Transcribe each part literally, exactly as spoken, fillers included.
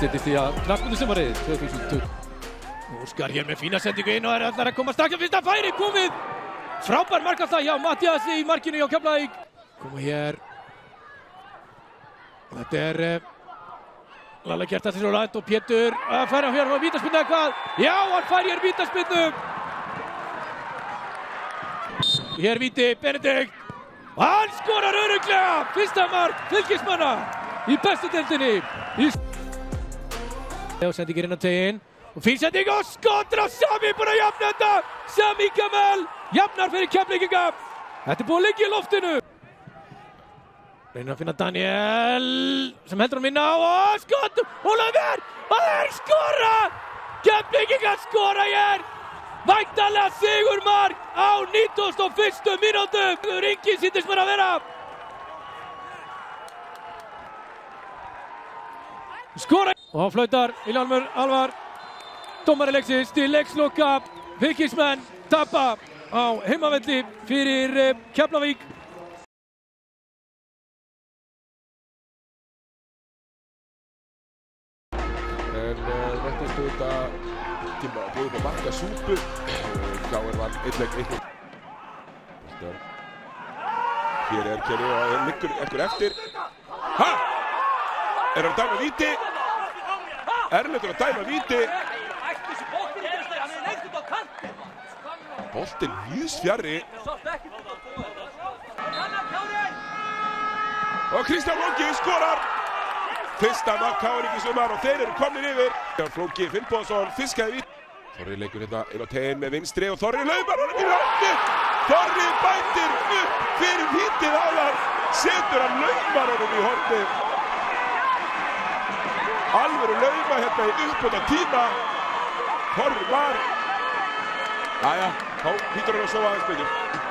útleitist í að knattmyndusumarið tvö þúsund og tuttugu. Óskar hér með fína sendingu inn og er allar að koma stakja fyrsta færi, komið! Frábær markafta hjá Matthías í markinu hjá Keflavík. Koma hér. Þetta er Lalla Kjartansson og rætt og Pétur að færa hér á vítaspyrnu eða hvað? Já, hann fær hér vítaspyrnu! Hér víti Benedikt. Hann skorar örugglega! Fyrsta mark fylgismanna í bestu deildinni. Og sendingir inn á teginn. Og fín sending og skotra Sami búinn að jafna þetta! Sami Gamel jafnar fyrir Keflvíkinga. Þetta er búið að liggja í loftinu. Reynir að finna Daniel sem heldur hann vinna og skot! Olafur! Og þeir skora! Keflvíkinga skora hér! Væntanlega sigurmark á nítugasta og fyrsta mínútu. Ringin sýndist mér að vera. Skora og flautar Íljarmur Alvar. Dómari leiksins til leiksloka. Fylkismenn tapa á heimavelli fyrir Keflavík. En vettast út að tíma að búið með marga súpu. Gáir var einleik einnig. Hér er Keri og er liggur ekkur eftir. Ha! Er hann að dæma víti? Erlendur að dæma víti. Boltinn víðsfjarri. Og Kristinn Ókki skorar. Fyrsta mark K R í sumar og þeir eru komnir yfir. Flóki Finnbórsson fiskaði víti. Þorri leikur hérna inn á teiginn með vinstri og Þorri laumar honum í loftið. Þorri bætir upp fyrir vítið áðan. Setur hann laumar honum í hornið. Alvöru lauma hérna í uppbóta tíma. Þorri var. Jæja, þá hýtur hann að sofa aðeins betur.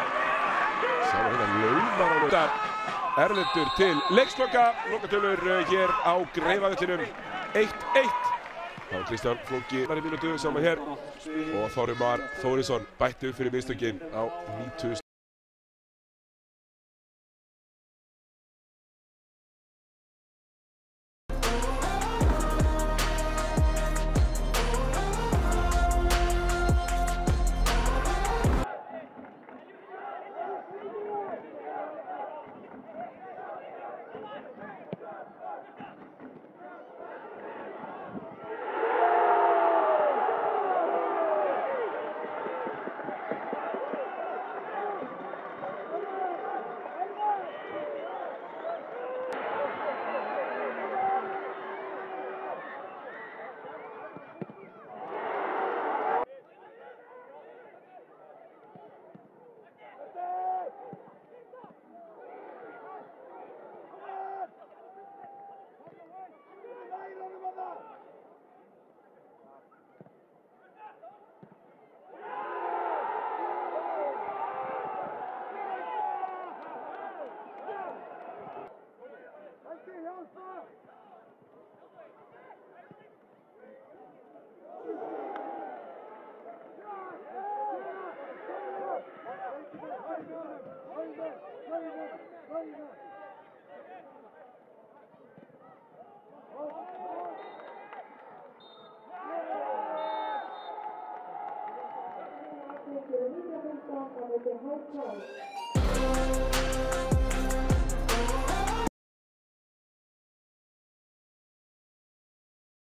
Sá hérna laumar honum. Þetta erlendur til leiksloka. Lokatölur hér á Greifavöllinum eitt eitt. Þá er Kristján Flóki var í mínútu saman hér og Þorri Mar Þórisson bætti upp fyrir mistökin á nítugasta.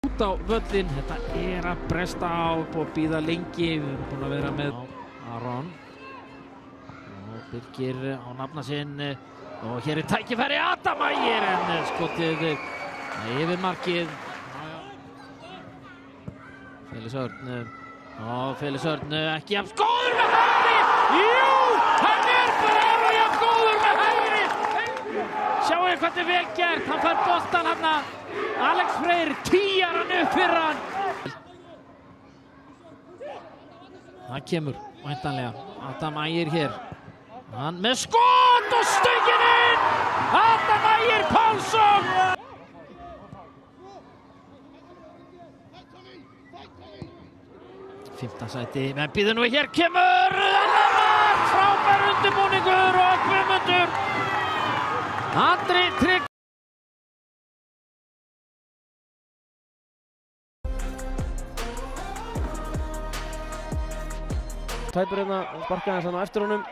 Út á völlinn, þetta er að bresta á og bíða lengi. Við erum búin að vera með Aron og Birgir á nafna sinn og hér er tækifæri Adam ægir en skotið yfir markið. Félisörn og Félisörn ekki af skoður með hægri. Jú, hann er bara alveg af skoður með hægri. Sjáu hvað þetta er vel gert, hann fær boltan hana. Alex Freyr tíjar hann upp fyrir hann. Hann kemur væntanlega. Adam ægir hér. Hann með skot og stöngin inn. Adam ægir Pálsson. Fimmta sæti, menn býður nú hér kemur. Annar mark, frábær undirbúningur og Guðmundur. Andri Trygg. tæpur hérna, sparkaði hans hann á eftir honum.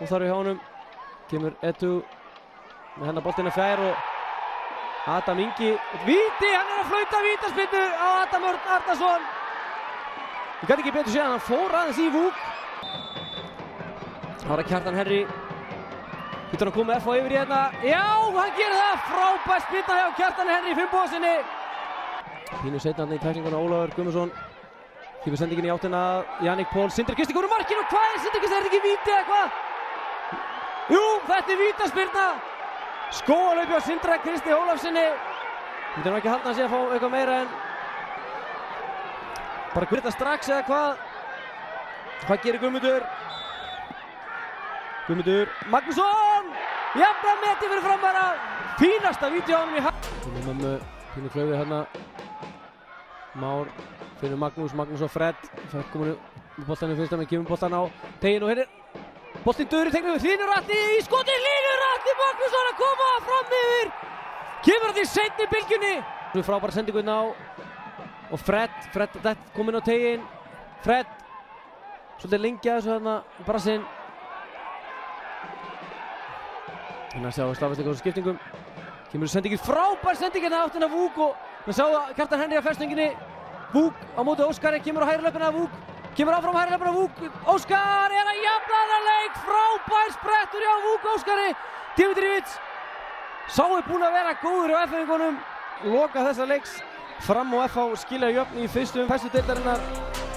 Og þar í hánum kemur Etu með hennar boltinn fjær og Adam Ingi, víti, hann er að flauta vítaspyrnu á Adam Örn Arnason. Ég gat ekki betur séð að hann fór aðeins í vúk. Það var að Kjartan Henry. Getur hann að koma F A yfir í hérna. Já, hann gerir það, frábært spyrna hjá Kjartan Henry Finnbóðssoni. Pínu setna hann í tæklinguna Olafur Gummusson. Kipir sendingin í áttina að Jannik Paul Sindra Kristi konur markinu. Hvað er Sindra Kristi? Er þetta ekki víti eða hvað? Jú, þetta er vítaspyrna. Skóalaupi á Sindra Kristi Ólafssoni. Þetta er nú ekki að halda hann síðan að fá eitthvað meira en bara gvirta strax eða hvað? Hvað gerir Gummundur? Gummundur, Magnússon! Jafna meti fyrir framvara. Fínasta víti á honum í hafn. Þannig mömmu, finnir klöfið hérna. Már, finnir Magnús, Magnús og Fred. Fred komur um boltanum fyrst að með gefum boltan á tegin og hérna. Boltinn döður í tegnum við Hlynur Atli í skoti. Hlynur Atli, Magnússon að koma fram yfir. Kemur að því seinni bylgjunni. Þú frábæra sendingunni á. Og Fred, Fred kom inn á tegin. Fred, svolítið lengja þessu hérna, bara sinn. Þannig að sjá að slafast eitthvað á skiptingum. Kemur sendingin, frábær sendingin að áttina Vúk og það sá að Kjartan Henry að festinginni. Vúk á móti Óskari, kemur á hægri löpuna Vúk. Kemur áfram hægri löpuna Vúk. Óskar er að jafna þennan leik. Frábær sprettur hjá Vúk Óskari. Dimitrievits sá er búinn að vera góður á F A-ingunum. Loka þessa leiks fram á F A skilja jöfn í fyrstu umferð deildarinnar.